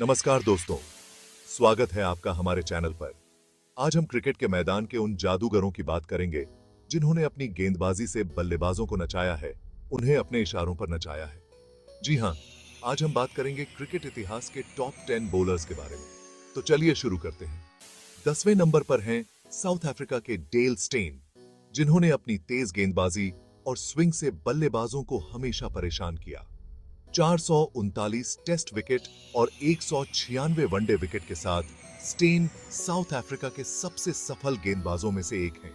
नमस्कार दोस्तों, स्वागत है आपका हमारे चैनल पर। आज हम क्रिकेट के मैदान के उन जादूगरों की बात करेंगे जिन्होंने अपनी गेंदबाजी से बल्लेबाजों को नचाया है, उन्हें अपने इशारों पर नचाया है। जी हाँ, आज हम बात करेंगे क्रिकेट इतिहास के टॉप 10 बॉलर्स के बारे में। तो चलिए शुरू करते हैं। 10वें नंबर पर हैं साउथ अफ्रीका के डेल स्टेन, जिन्होंने अपनी तेज गेंदबाजी और स्विंग से बल्लेबाजों को हमेशा परेशान किया। 439 टेस्ट विकेट और 196 वनडे विकेट के साथ स्टेन साउथ अफ्रीका के सबसे सफल गेंदबाजों में से एक हैं।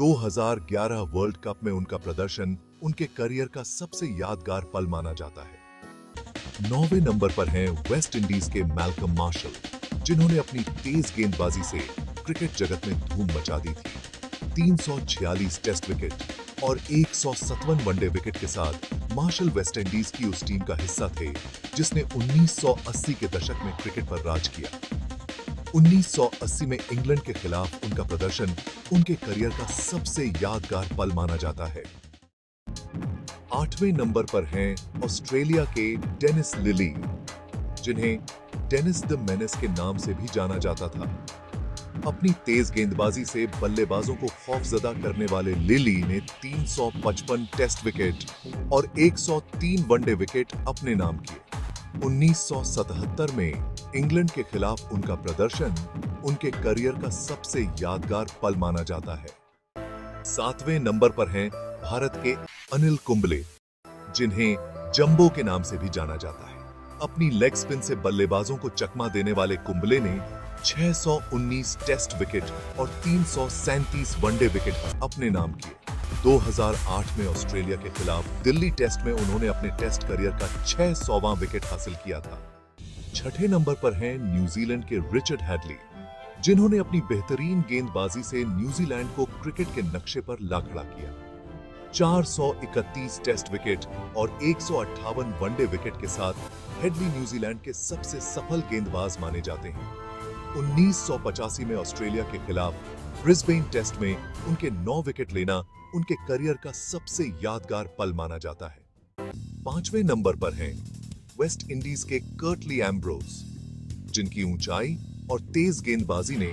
2011 वर्ल्ड कप में उनका प्रदर्शन उनके करियर का सबसे यादगार पल माना जाता है। 9वें नंबर पर हैं वेस्ट इंडीज के मैल्कम मार्शल, जिन्होंने अपनी तेज गेंदबाजी से क्रिकेट जगत में धूम मचा दी थी। 346 टेस्ट विकेट और 157 वनडे विकेट के साथ मार्शल वेस्टइंडीज की उस टीम का हिस्सा थे जिसने 1980 के दशक में क्रिकेट पर राज किया। 1980 में इंग्लैंड के खिलाफ उनका प्रदर्शन उनके करियर का सबसे यादगार पल माना जाता है। 8वें नंबर पर हैं ऑस्ट्रेलिया के डेनिस लिली, जिन्हें डेनिस द मेनिस के नाम से भी जाना जाता था। अपनी तेज गेंदबाजी से बल्लेबाजों को खौफजदा करने वाले लिली ने 355 टेस्ट विकेट और 103 वनडे विकेट अपने नाम किए। 1977 में इंग्लैंड के खिलाफ उनका प्रदर्शन उनके करियर का सबसे यादगार पल माना जाता है। 7वें नंबर पर हैं भारत के अनिल कुंबले, जिन्हें जंबो के नाम से भी जाना जाता है। अपनी लेग स्पिन से बल्लेबाजों को चकमा देने वाले कुंबले ने 619 टेस्ट विकेट और 337 वनडे विकेट अपने नाम किए। 2008 में ऑस्ट्रेलिया के खिलाफ दिल्ली टेस्ट में उन्होंने अपने टेस्ट करियर का 600वां विकेट हासिल किया था। 6ठे नंबर पर हैं न्यूजीलैंड के रिचर्ड हैडली, जिन्होंने अपनी बेहतरीन गेंदबाजी से न्यूजीलैंड को क्रिकेट के नक्शे पर ला खड़ा किया। 431 टेस्ट विकेट और 158 वनडे विकेट के साथ हैडली न्यूजीलैंड के सबसे सफल गेंदबाज माने जाते हैं। 1985 में ऑस्ट्रेलिया के खिलाफ ब्रिस्बेन टेस्ट में उनके 9 विकेट लेना उनके करियर का सबसे यादगार पल माना जाता है। 5वें नंबर पर हैं वेस्ट इंडीज के कर्टली एम्ब्रोज, जिनकी ऊंचाई और तेज गेंदबाजी ने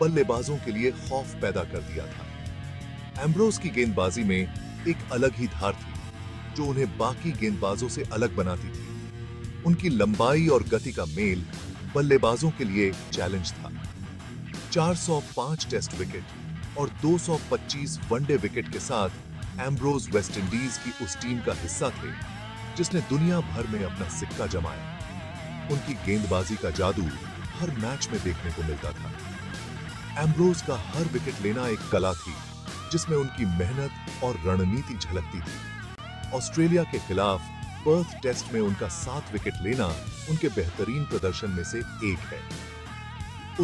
बल्लेबाजों के लिए खौफ पैदा कर दिया था। एम्ब्रोज की गेंदबाजी में एक अलग ही धार थी जो उन्हें बाकी गेंदबाजों से अलग बनाती थी। उनकी लंबाई और गति का मेल बल्लेबाजों के लिए चैलेंज था। 405 टेस्ट विकेट और 225 वनडे विकेट के साथ एम्ब्रोज वेस्टइंडीज की उस टीम का हिस्सा थे जिसने दुनिया भर में अपना सिक्का जमाया। उनकी गेंदबाजी का जादू हर मैच में देखने को मिलता था। एम्ब्रोज का हर विकेट लेना एक कला थी जिसमें उनकी मेहनत और रणनीति झलकती थी। ऑस्ट्रेलिया के खिलाफ पर्थ टेस्ट में उनका 7 विकेट लेना उनके बेहतरीन प्रदर्शन में से एक है।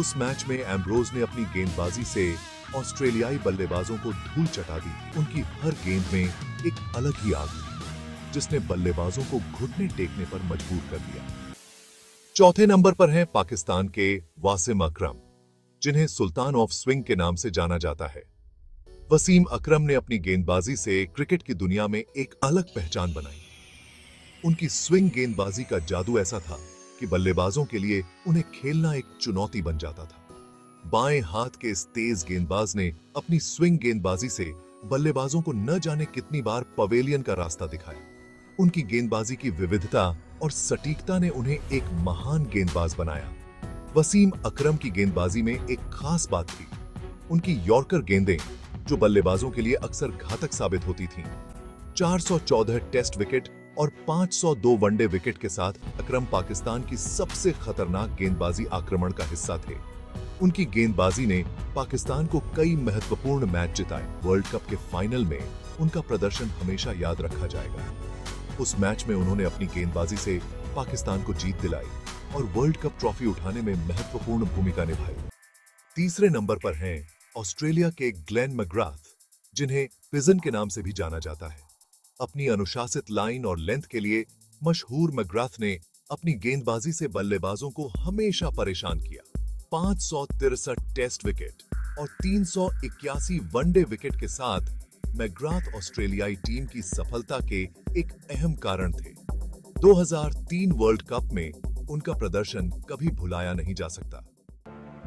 उस मैच में एम्ब्रोज ने अपनी गेंदबाजी से ऑस्ट्रेलियाई बल्लेबाजों को धूल चटा दी। उनकी हर गेंद में एक अलग ही आग थी जिसने बल्लेबाजों को घुटने टेकने पर मजबूर कर दिया। 4ठे नंबर पर हैं पाकिस्तान के वासिम अकरम, जिन्हें सुल्तान ऑफ स्विंग के नाम से जाना जाता है। वसीम अकरम ने अपनी गेंदबाजी से क्रिकेट की दुनिया में एक अलग पहचान बनाई। उनकी स्विंग गेंदबाजी का जादू ऐसा था कि बल्लेबाजों के लिए उन्हें खेलना एक चुनौती बन जाता था। बाएं हाथ के इस तेज गेंदबाज ने अपनी स्विंग गेंदबाजी से बल्लेबाजों को न जाने कितनी बार पवेलियन का रास्ता दिखाया। उनकी गेंदबाजी की विविधता और सटीकता ने उन्हें एक महान गेंदबाज बनाया। वसीम अकरम की गेंदबाजी में एक खास बात थी, उनकी यॉर्कर गेंदें जो बल्लेबाजों के लिए अक्सर घातक साबित होती थी। 414 टेस्ट विकेट और 502 वनडे विकेट के साथ अकरम पाकिस्तान की सबसे खतरनाक गेंदबाजी आक्रमण का हिस्सा थे। उनकी गेंदबाजी ने पाकिस्तान को कई महत्वपूर्ण मैच जिताए। वर्ल्ड कप के फाइनल में उनका प्रदर्शन हमेशा याद रखा जाएगा। उस मैच में उन्होंने अपनी गेंदबाजी से पाकिस्तान को जीत दिलाई और वर्ल्ड कप ट्रॉफी उठाने में महत्वपूर्ण भूमिका निभाई। 3रे नंबर पर हैं ऑस्ट्रेलिया के ग्लेन मैग्राथ, जिन्हें पिजन के नाम से भी जाना जाता है। अपनी अनुशासित लाइन और लेंथ के लिए मशहूर मैग्राथ ने अपनी गेंदबाजी से बल्लेबाजों को हमेशा परेशान किया। 563 टेस्ट विकेट और 381 वनडे विकेट के साथ मैग्राथ ऑस्ट्रेलियाई टीम की सफलता के एक अहम कारण थे। 2003 वर्ल्ड कप में उनका प्रदर्शन कभी भुलाया नहीं जा सकता।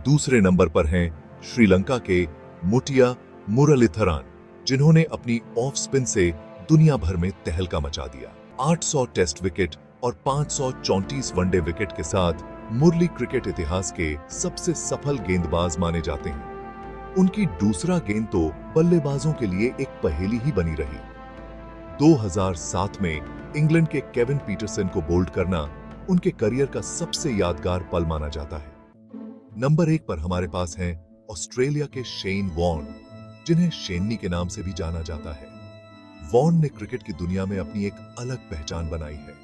दूसरे नंबर पर हैं श्रीलंका के मुटिया मुरलीधरन, जिन्होंने अपनी ऑफ स्पिन से दुनिया भर में तहलका मचा दिया। 800 टेस्ट विकेट और 534 वनडे विकेट के साथ मुरली क्रिकेट इतिहास के सबसे सफल गेंदबाज माने जाते हैं। उनकी दूसरा गेंद तो बल्लेबाजों के लिए एक पहेली ही बनी रही। 2007 में इंग्लैंड के केविन पीटरसन को बोल्ड करना उनके करियर का सबसे यादगार पल माना जाता है। नंबर 1 पर हमारे पास हैं ऑस्ट्रेलिया के शेन वॉर्न, जिन्हें शेन्नी के नाम से भी जाना जाता है। वॉर्न ने क्रिकेट की दुनिया में अपनी एक अलग पहचान बनाई है।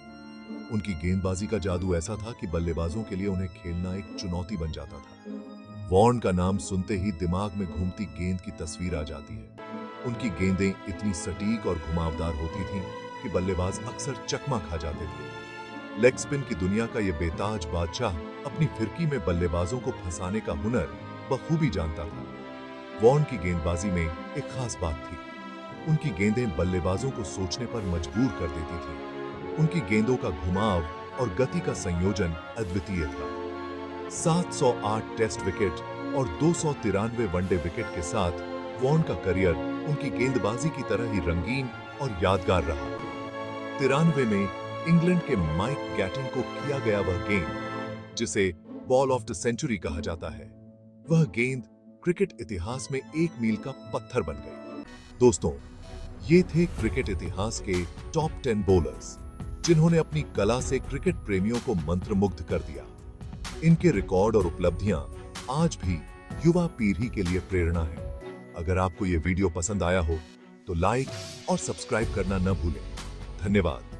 उनकी गेंदबाजी का जादू ऐसा था कि बल्लेबाजों के लिए उन्हें खेलना एक चुनौती बन जाता था। वॉर्न का नाम सुनते ही दिमाग में घूमती गेंद की तस्वीर आ जाती है। उनकी गेंदें इतनी सटीक और घुमावदार होती थीं कि बल्लेबाज अक्सर चकमा खा जाते थे। लेग स्पिन की दुनिया का ये बेताज बादशाह अपनी फिरकी में बल्लेबाजों को फंसाने का हुनर बखूबी जानता था। वॉर्न की गेंदबाजी में एक खास बात थी। उनकी गेंदें बल्लेबाजों को सोचने पर मजबूर कर देती थीं। उनकी गेंदों का घुमाव और गति का संयोजन अद्वितीय था। 708 टेस्ट विकेट और 293 वनडे विकेट के साथ वॉर्न का करियर उनकी गेंदबाजी की तरह ही रंगीन और यादगार रहा। 93 में इंग्लैंड के माइक गैटिंग को किया गया वह गेंद, जिसे बॉल ऑफ द सेंचुरी कहा जाता है, वह गेंद क्रिकेट इतिहास में एक मील का पत्थर बन गई। दोस्तों, ये थे क्रिकेट इतिहास के टॉप 10 बॉलर्स, जिन्होंने अपनी कला से क्रिकेट प्रेमियों को मंत्रमुग्ध कर दिया। इनके रिकॉर्ड और उपलब्धियां आज भी युवा पीढ़ी के लिए प्रेरणा है। अगर आपको ये वीडियो पसंद आया हो तो लाइक और सब्सक्राइब करना न भूलें। धन्यवाद।